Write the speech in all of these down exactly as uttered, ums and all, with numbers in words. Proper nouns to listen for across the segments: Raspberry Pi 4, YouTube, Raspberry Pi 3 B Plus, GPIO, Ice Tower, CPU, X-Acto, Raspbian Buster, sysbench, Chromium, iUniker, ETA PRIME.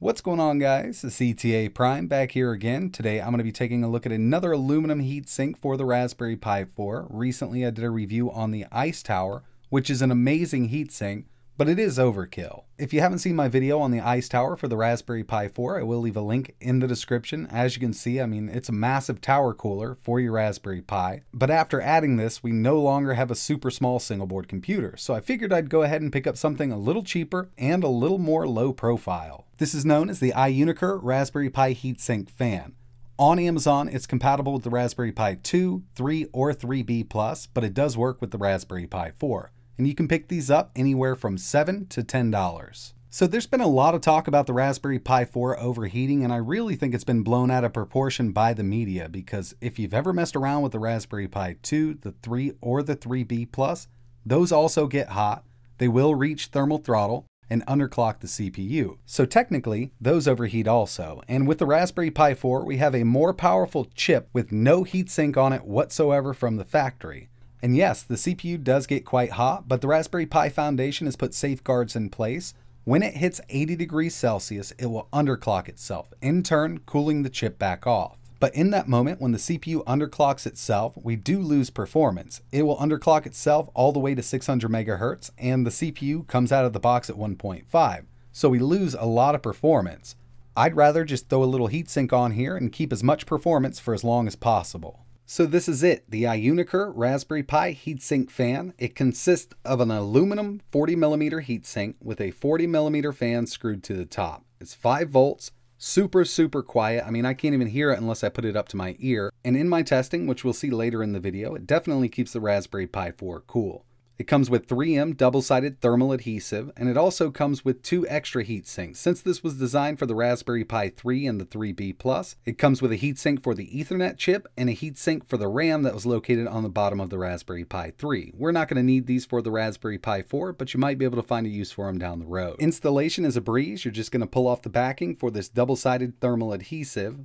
What's going on, guys? It's E T A Prime back here again. Today I'm going to be taking a look at another aluminum heatsink for the Raspberry Pi four. Recently I did a review on the Ice Tower, which is an amazing heatsink, but it is overkill. If you haven't seen my video on the Ice Tower for the Raspberry Pi four, I will leave a link in the description. As you can see, I mean, it's a massive tower cooler for your Raspberry Pi. But after adding this, we no longer have a super small single board computer. So I figured I'd go ahead and pick up something a little cheaper and a little more low profile. This is known as the iUniker Raspberry Pi Heatsink Fan. On Amazon, it's compatible with the Raspberry Pi two, three, or three B plus, but it does work with the Raspberry Pi four. And you can pick these up anywhere from seven dollars to ten dollars. So there's been a lot of talk about the Raspberry Pi four overheating, and I really think it's been blown out of proportion by the media, because if you've ever messed around with the Raspberry Pi two, the three, or the three B plus, those also get hot. They will reach thermal throttle and underclock the C P U. So technically, those overheat also. And with the Raspberry Pi four, we have a more powerful chip with no heatsink on it whatsoever from the factory. And yes, the C P U does get quite hot, but the Raspberry Pi Foundation has put safeguards in place. When it hits eighty degrees Celsius, it will underclock itself, in turn cooling the chip back off. But in that moment, when the C P U underclocks itself, we do lose performance. It will underclock itself all the way to six hundred megahertz, and the C P U comes out of the box at one point five. So we lose a lot of performance. I'd rather just throw a little heatsink on here and keep as much performance for as long as possible. So this is it, the iUniker Raspberry Pi Heatsink Fan. It consists of an aluminum forty millimeter heatsink with a forty millimeter fan screwed to the top. It's five volts, super, super quiet. I mean, I can't even hear it unless I put it up to my ear. And in my testing, which we'll see later in the video, it definitely keeps the Raspberry Pi four cool. It comes with three M double-sided thermal adhesive, and it also comes with two extra heatsinks. Since this was designed for the Raspberry Pi three and the three B plus, it comes with a heatsink for the Ethernet chip and a heatsink for the RAM that was located on the bottom of the Raspberry Pi three. We're not going to need these for the Raspberry Pi four, but you might be able to find a use for them down the road. Installation is a breeze. You're just going to pull off the backing for this double-sided thermal adhesive.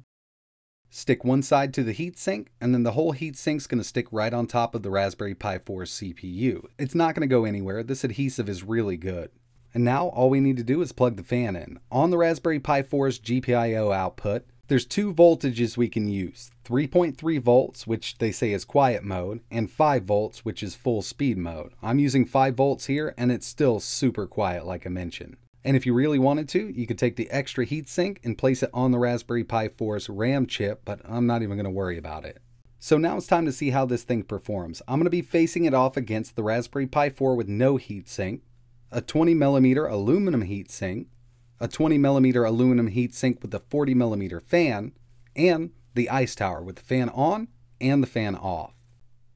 Stick one side to the heatsink, and then the whole heatsink's going to stick right on top of the Raspberry Pi four C P U. It's not going to go anywhere. This adhesive is really good. And now all we need to do is plug the fan in. On the Raspberry Pi four's G P I O output, there's two voltages we can use. three point three volts, which they say is quiet mode, and five volts, which is full speed mode. I'm using five volts here, and it's still super quiet like I mentioned. And if you really wanted to, you could take the extra heatsink and place it on the Raspberry Pi four's RAM chip, but I'm not even going to worry about it. So now it's time to see how this thing performs. I'm going to be facing it off against the Raspberry Pi four with no heatsink, a twenty millimeter aluminum heatsink, a twenty millimeter aluminum heatsink with a forty millimeter fan, and the Ice Tower with the fan on and the fan off.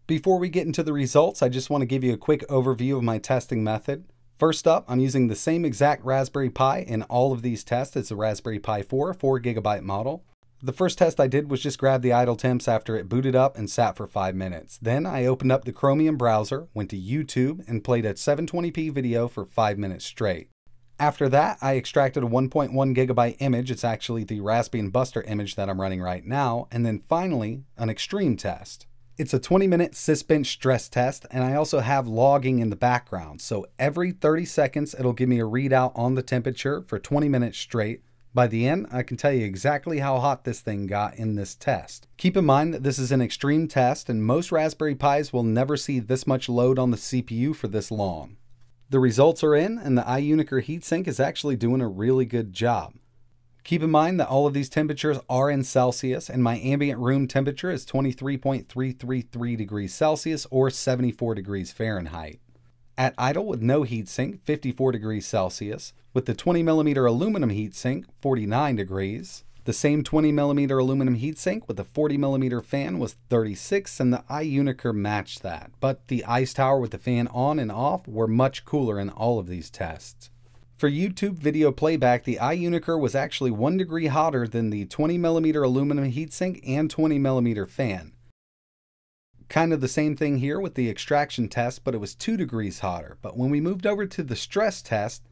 Before we get into the results, I just want to give you a quick overview of my testing method. First up, I'm using the same exact Raspberry Pi in all of these tests. It's a Raspberry Pi four, four gigabyte model. The first test I did was just grab the idle temps after it booted up and sat for five minutes. Then I opened up the Chromium browser, went to YouTube, and played a seven twenty p video for five minutes straight. After that, I extracted a one point one gigabyte image. It's actually the Raspbian Buster image that I'm running right now. And then finally, an extreme test. It's a twenty minute sysbench stress test, and I also have logging in the background. So every thirty seconds, it'll give me a readout on the temperature for twenty minutes straight. By the end, I can tell you exactly how hot this thing got in this test. Keep in mind that this is an extreme test, and most Raspberry Pis will never see this much load on the C P U for this long. The results are in, and the iUniker heatsink is actually doing a really good job. Keep in mind that all of these temperatures are in Celsius, and my ambient room temperature is twenty-three point three three three degrees Celsius or seventy-four degrees Fahrenheit. At idle with no heatsink, fifty-four degrees Celsius. With the twenty millimeter aluminum heatsink, forty-nine degrees. The same twenty millimeter aluminum heatsink with a forty millimeter fan was thirty-six, and the iUniker matched that. But the Ice Tower with the fan on and off were much cooler in all of these tests. For YouTube video playback, the iUniker was actually one degree hotter than the twenty millimeter aluminum heatsink and twenty millimeter fan. Kind of the same thing here with the extraction test, but it was two degrees hotter. But when we moved over to the stress test,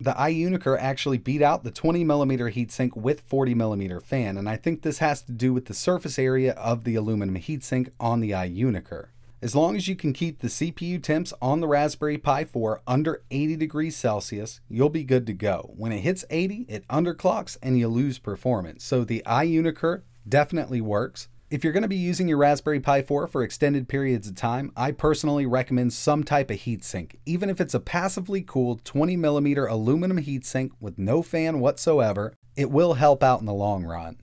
the iUniker actually beat out the twenty millimeter heatsink with forty millimeter fan. And I think this has to do with the surface area of the aluminum heatsink on the iUniker. As long as you can keep the C P U temps on the Raspberry Pi four under eighty degrees Celsius, you'll be good to go. When it hits eighty, it underclocks and you lose performance. So the iUniker definitely works. If you're going to be using your Raspberry Pi four for extended periods of time, I personally recommend some type of heatsink, even if it's a passively cooled twenty millimeter aluminum heatsink with no fan whatsoever. It will help out in the long run.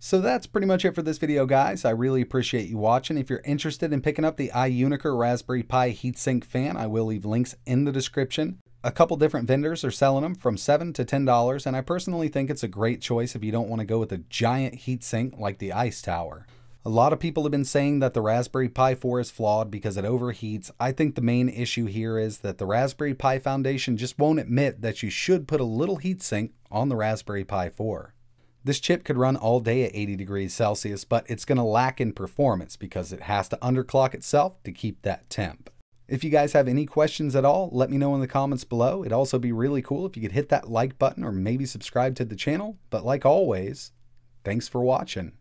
So that's pretty much it for this video, guys. I really appreciate you watching. If you're interested in picking up the iUniker Raspberry Pi heatsink fan, I will leave links in the description. A couple different vendors are selling them from seven to ten dollars, and I personally think it's a great choice if you don't want to go with a giant heatsink like the Ice Tower. A lot of people have been saying that the Raspberry Pi four is flawed because it overheats. I think the main issue here is that the Raspberry Pi Foundation just won't admit that you should put a little heatsink on the Raspberry Pi four. This chip could run all day at eighty degrees Celsius, but it's going to lack in performance because it has to underclock itself to keep that temp. If you guys have any questions at all, let me know in the comments below. It'd also be really cool if you could hit that like button or maybe subscribe to the channel. But like always, thanks for watching.